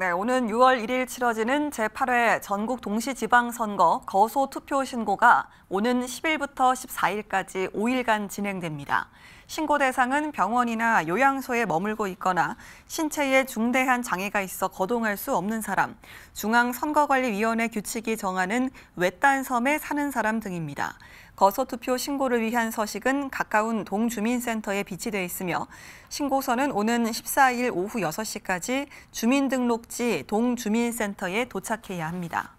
네, 오는 6월 1일 치러지는 제8회 전국 동시지방선거 거소 투표 신고가 오는 10일부터 14일까지 5일간 진행됩니다. 신고 대상은 병원이나 요양소에 머물고 있거나 신체에 중대한 장애가 있어 거동할 수 없는 사람, 중앙선거관리위원회 규칙이 정하는 외딴 섬에 사는 사람 등입니다. 거소 투표 신고를 위한 서식은 가까운 동주민센터에 비치돼 있으며 신고서는 오는 14일 오후 6시까지 주민등록지 동주민센터에 도착해야 합니다.